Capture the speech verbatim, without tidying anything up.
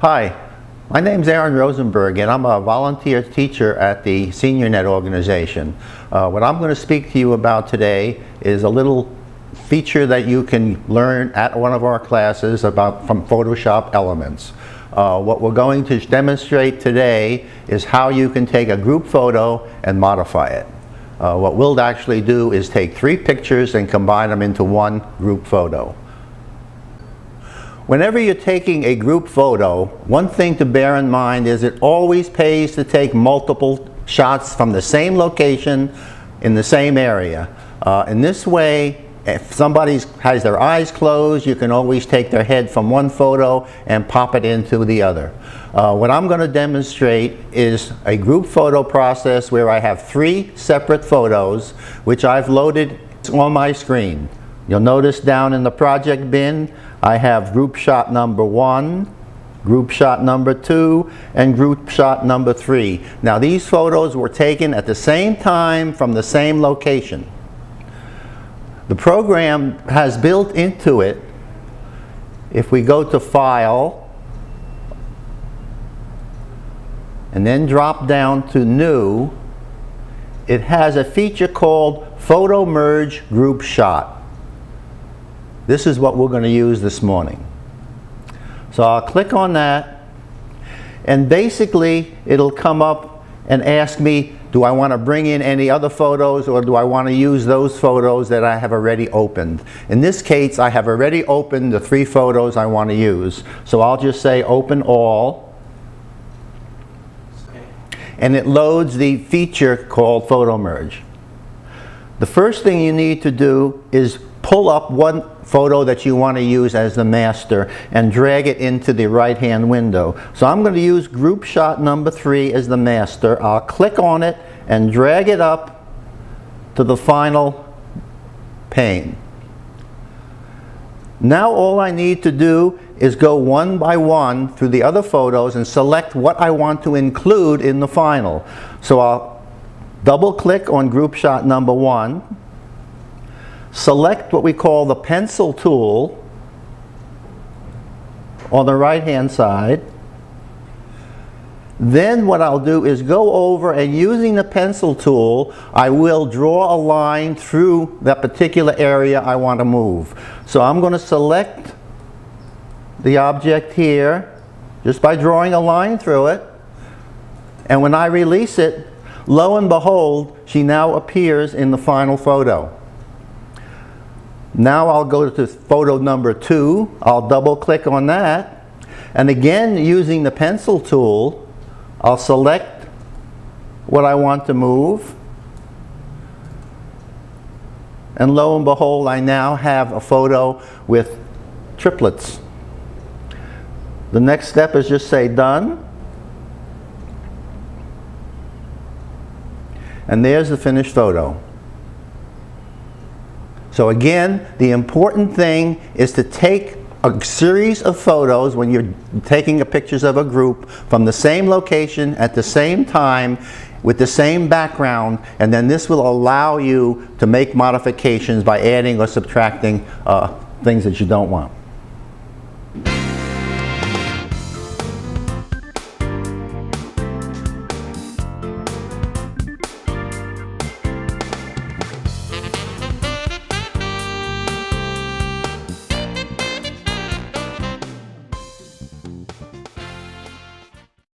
Hi, my name's Aaron Rosenberg and I'm a volunteer teacher at the SeniorNet organization. Uh, what I'm going to speak to you about today is a little feature that you can learn at one of our classes about from Photoshop Elements. Uh, what we're going to demonstrate today is how you can take a group photo and modify it. Uh, what we'll actually do is take three pictures and combine them into one group photo. Whenever you're taking a group photo, one thing to bear in mind is it always pays to take multiple shots from the same location in the same area. Uh, in this way, if somebody has their eyes closed, you can always take their head from one photo and pop it into the other. Uh, what I'm going to demonstrate is a group photo process where I have three separate photos which I've loaded on my screen. You'll notice down in the project bin, I have group shot number one, group shot number two, and group shot number three. Now these photos were taken at the same time from the same location. The program has built into it, if we go to File, and then drop down to New, it has a feature called Photomerge Group Shot. This is what we're going to use this morning. So I'll click on that, and basically it'll come up and ask me, do I want to bring in any other photos or do I want to use those photos that I have already opened? In this case, I have already opened the three photos I want to use. So I'll just say open all, and it loads the feature called Photomerge. The first thing you need to do is pull up one photo that you want to use as the master and drag it into the right-hand window. So I'm going to use group shot number three as the master. I'll click on it and drag it up to the final pane. Now all I need to do is go one by one through the other photos and select what I want to include in the final. So I'll double-click on group shot number one. Select what we call the pencil tool on the right-hand side. Then what I'll do is go over and using the pencil tool, I will draw a line through that particular area I want to move. So I'm going to select the object here just by drawing a line through it. And when I release it, lo and behold, she now appears in the final photo. Now I'll go to photo number two. I'll double click on that. And again, using the pencil tool, I'll select what I want to move. And lo and behold, I now have a photo with triplets. The next step is just say done. And there's the finished photo. So again, the important thing is to take a series of photos when you're taking pictures of a group from the same location at the same time with the same background, and then this will allow you to make modifications by adding or subtracting uh, things that you don't want.